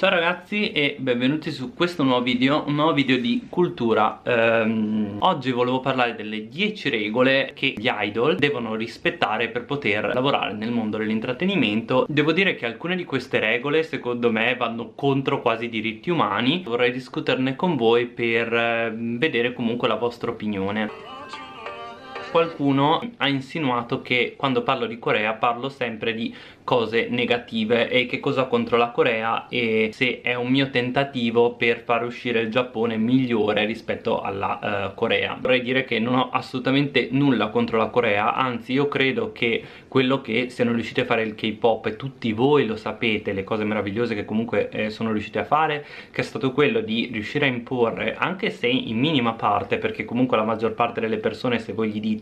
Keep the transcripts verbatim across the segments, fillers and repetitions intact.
Ciao ragazzi e benvenuti su questo nuovo video, un nuovo video di cultura. Ehm, oggi volevo parlare delle dieci regole che gli idol devono rispettare per poter lavorare nel mondo dell'intrattenimento. Devo dire che alcune di queste regole secondo me vanno contro quasi i diritti umani. Vorrei discuterne con voi per eh, vedere comunque la vostra opinione. Qualcuno ha insinuato che quando parlo di Corea parlo sempre di cose negative e che cosa ho contro la Corea e se è un mio tentativo per far uscire il Giappone migliore rispetto alla uh, Corea. Vorrei dire che non ho assolutamente nulla contro la Corea, anzi io credo che quello che se non riuscite a fare il K-pop, e tutti voi lo sapete, le cose meravigliose che comunque eh, sono riuscite a fare, che è stato quello di riuscire a imporre, anche se in minima parte, perché comunque la maggior parte delle persone, se voi gli dite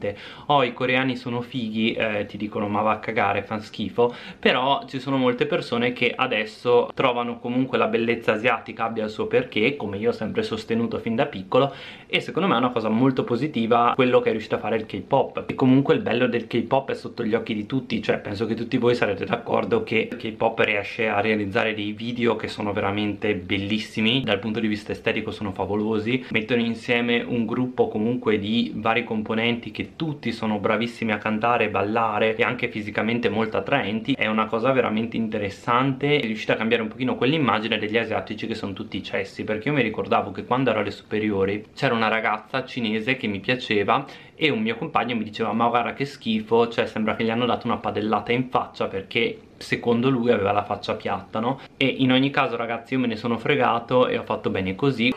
oh i coreani sono fighi, eh, ti dicono ma va a cagare, fan schifo, però ci sono molte persone che adesso trovano comunque la bellezza asiatica abbia il suo perché, come io ho sempre sostenuto fin da piccolo, e secondo me è una cosa molto positiva quello che è riuscito a fare il K-pop. E comunque il bello del K-pop è sotto gli occhi di tutti, cioè penso che tutti voi sarete d'accordo che il K-pop riesce a realizzare dei video che sono veramente bellissimi, dal punto di vista estetico sono favolosi, mettono insieme un gruppo comunque di vari componenti che tutti sono bravissimi a cantare, ballare e anche fisicamente molto attraenti. È una cosa veramente interessante, è riuscita a cambiare un pochino quell'immagine degli asiatici che sono tutti cessi, perché io mi ricordavo che quando ero alle superiori c'era una ragazza cinese che mi piaceva e un mio compagno mi diceva ma guarda che schifo, cioè sembra che gli hanno dato una padellata in faccia perché secondo lui aveva la faccia piatta, no? E in ogni caso ragazzi io me ne sono fregato e ho fatto bene così.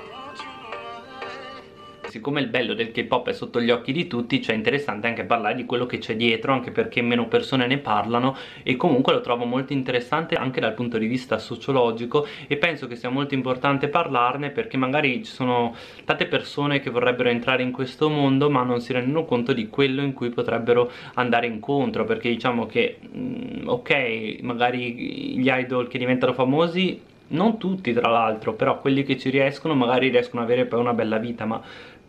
Siccome il bello del K-pop è sotto gli occhi di tutti, cioè è interessante anche parlare di quello che c'è dietro, anche perché meno persone ne parlano, e comunque lo trovo molto interessante anche dal punto di vista sociologico e penso che sia molto importante parlarne, perché magari ci sono tante persone che vorrebbero entrare in questo mondo ma non si rendono conto di quello in cui potrebbero andare incontro, perché diciamo che ok, magari gli idol che diventano famosi, non tutti tra l'altro, però quelli che ci riescono magari riescono ad avere poi una bella vita, ma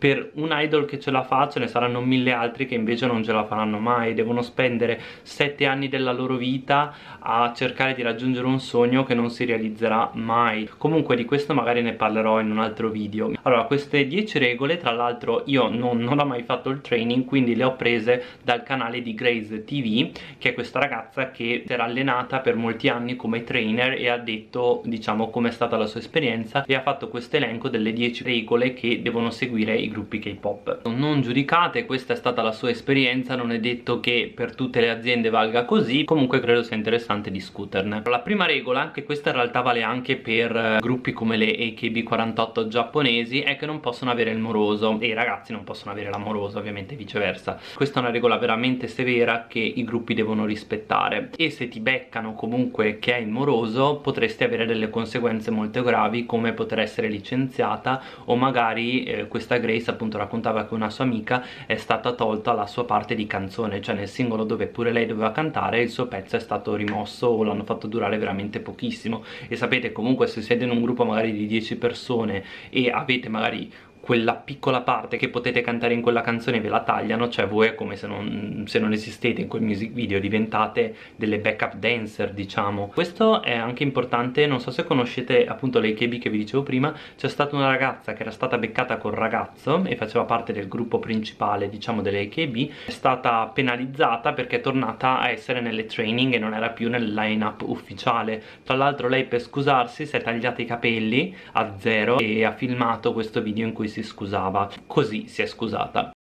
per un idol che ce la fa ce ne saranno mille altri che invece non ce la faranno mai, devono spendere sette anni della loro vita a cercare di raggiungere un sogno che non si realizzerà mai. Comunque di questo magari ne parlerò in un altro video. Allora, queste dieci regole, tra l'altro io non, non ho mai fatto il training, quindi le ho prese dal canale di Grazy T V, che è questa ragazza che si era allenata per molti anni come trainer e ha detto diciamo com'è stata la sua esperienza, e ha fatto questo elenco delle dieci regole che devono seguire i gruppi K-pop. Non giudicate, questa è stata la sua esperienza, non è detto che per tutte le aziende valga così, comunque credo sia interessante discuterne. La prima regola, anche questa in realtà vale anche per gruppi come le A K B quarantotto giapponesi, è che non possono avere il moroso e i ragazzi non possono avere l'amoroso, ovviamente viceversa. Questa è una regola veramente severa che i gruppi devono rispettare, e se ti beccano comunque che è il moroso potresti avere delle conseguenze molto gravi, come poter essere licenziata o magari eh, questa Grace appunto raccontava che una sua amica è stata tolta la sua parte di canzone, cioè nel singolo dove pure lei doveva cantare il suo pezzo è stato rimosso o l'hanno fatto durare veramente pochissimo. E sapete comunque se siete in un gruppo magari di dieci persone e avete magari quella piccola parte che potete cantare in quella canzone, ve la tagliano, cioè voi è come se non, se non esistete in quel music video, diventate delle backup dancer diciamo. Questo è anche importante, non so se conoscete appunto le A K B che vi dicevo prima, c'è stata una ragazza che era stata beccata col ragazzo e faceva parte del gruppo principale diciamo delle A K B, è stata penalizzata perché è tornata a essere nelle training e non era più nel line up ufficiale. Tra l'altro lei per scusarsi si è tagliata i capelli a zero e ha filmato questo video in cui si scusava, così si è scusata.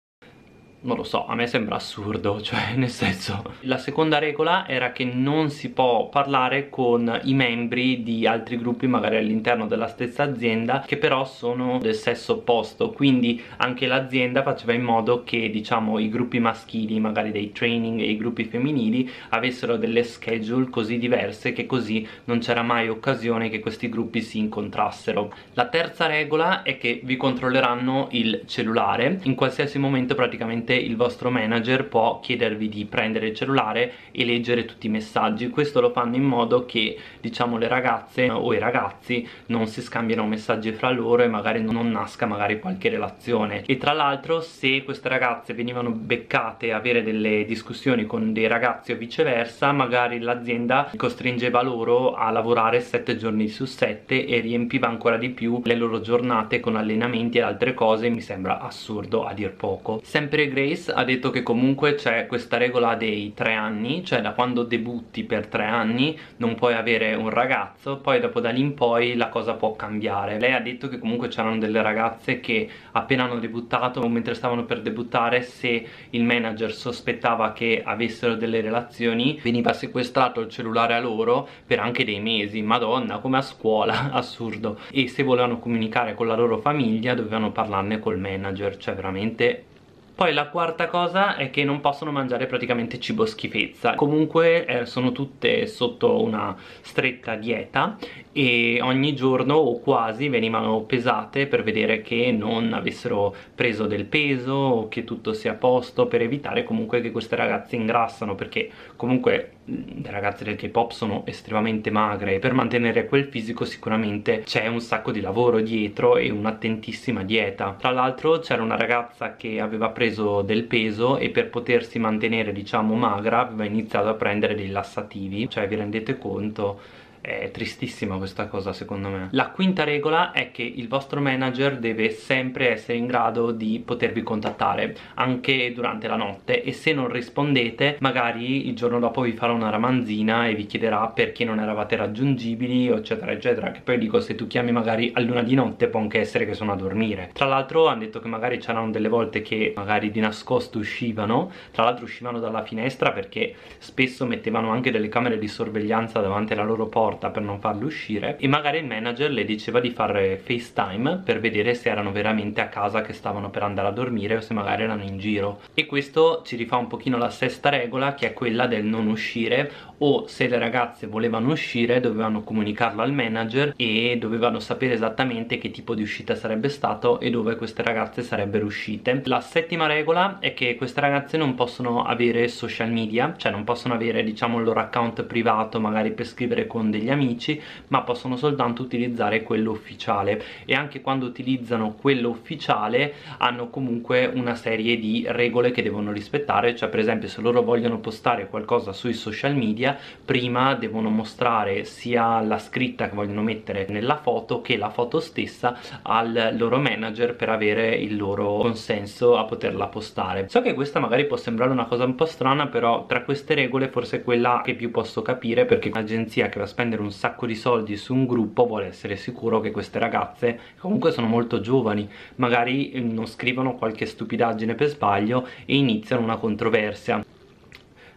Non lo so, a me sembra assurdo, cioè nel senso. La seconda regola era che non si può parlare con i membri di altri gruppi magari all'interno della stessa azienda che però sono del sesso opposto, quindi anche l'azienda faceva in modo che diciamo i gruppi maschili magari dei training e i gruppi femminili avessero delle schedule così diverse che così non c'era mai occasione che questi gruppi si incontrassero. La terza regola è che vi controlleranno il cellulare in qualsiasi momento praticamente ovviamente il vostro manager può chiedervi di prendere il cellulare e leggere tutti i messaggi. Questo lo fanno in modo che, diciamo, le ragazze o i ragazzi non si scambiano messaggi fra loro e magari non nasca magari qualche relazione. E tra l'altro, se queste ragazze venivano beccate a avere delle discussioni con dei ragazzi o viceversa, magari l'azienda costringeva loro a lavorare sette giorni su sette e riempiva ancora di più le loro giornate con allenamenti e altre cose. Mi sembra assurdo a dir poco. Sempre Grace ha detto che comunque c'è questa regola dei tre anni, cioè da quando debutti per tre anni non puoi avere un ragazzo, poi dopo da lì in poi la cosa può cambiare. Lei ha detto che comunque c'erano delle ragazze che appena hanno debuttato o mentre stavano per debuttare, se il manager sospettava che avessero delle relazioni, veniva sequestrato il cellulare a loro per anche dei mesi. Madonna, come a scuola, assurdo. E se volevano comunicare con la loro famiglia dovevano parlarne col manager, cioè veramente. Poi la quarta cosa è che non possono mangiare praticamente cibo schifezza. Comunque eh, sono tutte sotto una stretta dieta e ogni giorno o quasi venivano pesate per vedere che non avessero preso del peso o che tutto sia a posto, per evitare comunque che queste ragazze ingrassano, perché comunque le ragazze del K-pop sono estremamente magre e per mantenere quel fisico sicuramente c'è un sacco di lavoro dietro e un'attentissima dieta. Tra l'altro c'era una ragazza che aveva preso del peso e per potersi mantenere, diciamo, magra aveva iniziato a prendere dei lassativi. Cioè, vi rendete conto? È tristissima questa cosa, secondo me. La quinta regola è che il vostro manager deve sempre essere in grado di potervi contattare anche durante la notte, e se non rispondete magari il giorno dopo vi farà una ramanzina e vi chiederà perché non eravate raggiungibili, eccetera eccetera. Che poi dico, se tu chiami magari all'una di notte può anche essere che sono a dormire. Tra l'altro hanno detto che magari c'erano delle volte che magari di nascosto uscivano, tra l'altro uscivano dalla finestra perché spesso mettevano anche delle camere di sorveglianza davanti alla loro porta per non farlo uscire, e magari il manager le diceva di fare FaceTime per vedere se erano veramente a casa, che stavano per andare a dormire, o se magari erano in giro. E questo ci rifà un pochino la sesta regola, che è quella del non uscire, o se le ragazze volevano uscire dovevano comunicarlo al manager e dovevano sapere esattamente che tipo di uscita sarebbe stato e dove queste ragazze sarebbero uscite. La settima regola è che queste ragazze non possono avere social media, cioè non possono avere, diciamo, il loro account privato magari per scrivere con dei gli amici, ma possono soltanto utilizzare quello ufficiale, e anche quando utilizzano quello ufficiale hanno comunque una serie di regole che devono rispettare. Cioè, per esempio, se loro vogliono postare qualcosa sui social media, prima devono mostrare sia la scritta che vogliono mettere nella foto che la foto stessa al loro manager per avere il loro consenso a poterla postare. So che questa magari può sembrare una cosa un po' strana, però tra queste regole forse è quella che più posso capire, perché un'agenzia che va a spendere un sacco di soldi su un gruppo vuole essere sicuro che queste ragazze, comunque sono molto giovani, magari non scrivono qualche stupidaggine per sbaglio e iniziano una controversia.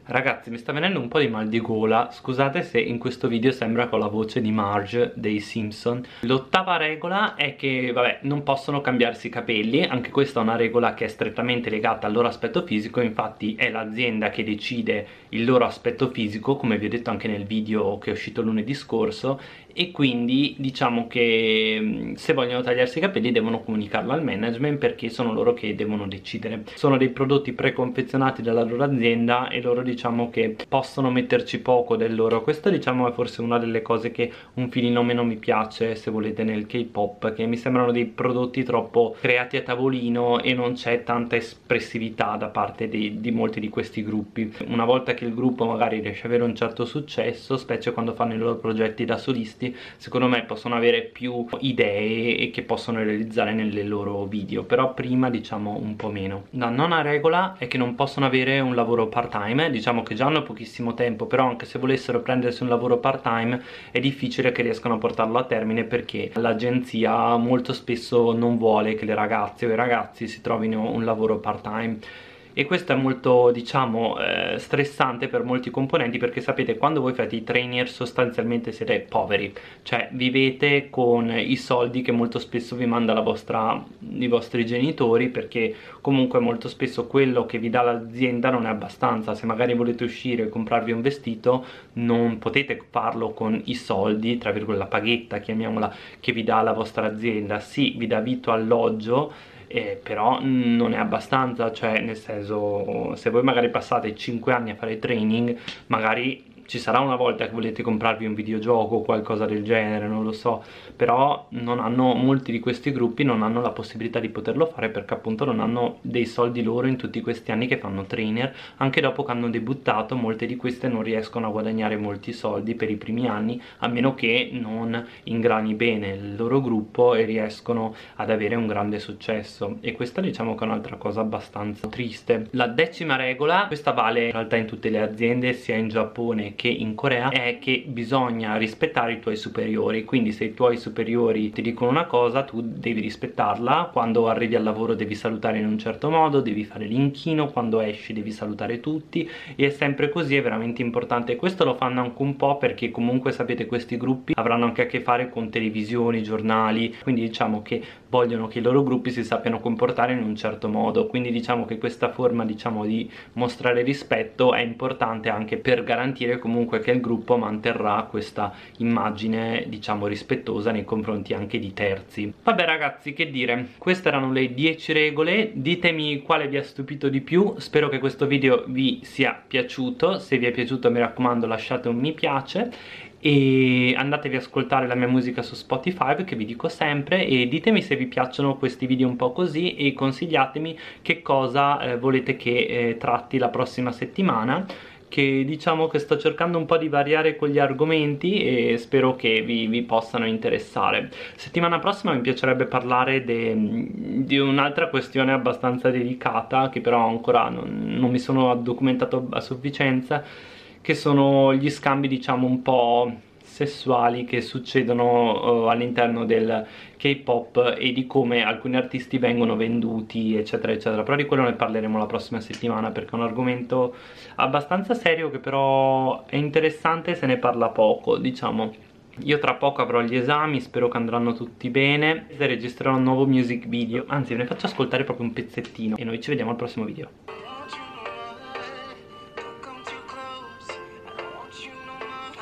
Ragazzi, mi sta venendo un po' di mal di gola, scusate se in questo video sembra con la voce di Marge dei Simpson. L'ottava regola è che, vabbè, non possono cambiarsi i capelli. Anche questa è una regola che è strettamente legata al loro aspetto fisico, infatti è l'azienda che decide il loro aspetto fisico, come vi ho detto anche nel video che è uscito lunedì scorso, e quindi diciamo che se vogliono tagliarsi i capelli devono comunicarlo al management, perché sono loro che devono decidere. Sono dei prodotti preconfezionati dalla loro azienda e loro diciamo che possono metterci poco del loro. Questa, diciamo, è forse una delle cose che un filino meno mi piace, se volete, nel K-pop, che mi sembrano dei prodotti troppo creati a tavolino e non c'è tanta espressività da parte di, di molti di questi gruppi. Una volta che il gruppo magari riesce ad avere un certo successo, specie quando fanno i loro progetti da solisti, secondo me possono avere più idee e che possono realizzare nelle loro video, però prima diciamo un po' meno. La nona regola è che non possono avere un lavoro part time. Diciamo che già hanno pochissimo tempo, però anche se volessero prendersi un lavoro part time è difficile che riescano a portarlo a termine, perché l'agenzia molto spesso non vuole che le ragazze o i ragazzi si trovino un lavoro part time. E questo è molto, diciamo, eh, stressante per molti componenti, perché sapete, quando voi fate i trainer sostanzialmente siete poveri, cioè vivete con i soldi che molto spesso vi manda la vostra, i vostri genitori, perché comunque molto spesso quello che vi dà l'azienda non è abbastanza. Se magari volete uscire e comprarvi un vestito non potete farlo con i soldi, tra virgolette la paghetta, chiamiamola, che vi dà la vostra azienda. Sì, vi dà vitto, alloggio, eh, però non è abbastanza, cioè nel senso, se voi magari passate cinque anni a fare training, magari ci sarà una volta che volete comprarvi un videogioco o qualcosa del genere, non lo so, però non hanno, molti di questi gruppi non hanno la possibilità di poterlo fare perché appunto non hanno dei soldi loro in tutti questi anni che fanno trainer. Anche dopo che hanno debuttato, molte di queste non riescono a guadagnare molti soldi per i primi anni, a meno che non ingrani bene il loro gruppo e riescono ad avere un grande successo. E questa diciamo che è un'altra cosa abbastanza triste. La decima regola, questa vale in realtà in tutte le aziende, sia in Giappone che in Corea, è che bisogna rispettare i tuoi superiori. Quindi se i tuoi superiori ti dicono una cosa, tu devi rispettarla. Quando arrivi al lavoro devi salutare in un certo modo, devi fare l'inchino, quando esci devi salutare tutti, e è sempre così, è veramente importante. Questo lo fanno anche un po' perché comunque sapete questi gruppi avranno anche a che fare con televisioni, giornali, quindi diciamo che vogliono che i loro gruppi si sappiano comportare in un certo modo, quindi diciamo che questa forma diciamo di mostrare rispetto è importante anche per garantire comunque che il gruppo manterrà questa immagine diciamo rispettosa nei confronti anche di terzi. Vabbè ragazzi, che dire, queste erano le dieci regole, ditemi quale vi ha stupito di più. Spero che questo video vi sia piaciuto, se vi è piaciuto mi raccomando lasciate un mi piace e andatevi ad ascoltare la mia musica su Spotify che vi dico sempre, e ditemi se vi piacciono questi video un po' così e consigliatemi che cosa eh, volete che eh, tratti la prossima settimana, che diciamo che sto cercando un po' di variare con gli argomenti e spero che vi, vi possano interessare. Settimana prossima mi piacerebbe parlare di un'altra questione abbastanza delicata che però ancora non, non mi sono documentato a sufficienza, che sono gli scambi diciamo un po' sessuali che succedono uh, all'interno del K-pop e di come alcuni artisti vengono venduti eccetera eccetera, però di quello ne parleremo la prossima settimana perché è un argomento abbastanza serio che però è interessante, se ne parla poco diciamo. Io tra poco avrò gli esami, spero che andranno tutti bene, registrerò un nuovo music video, anzi ve ne faccio ascoltare proprio un pezzettino e noi ci vediamo al prossimo video.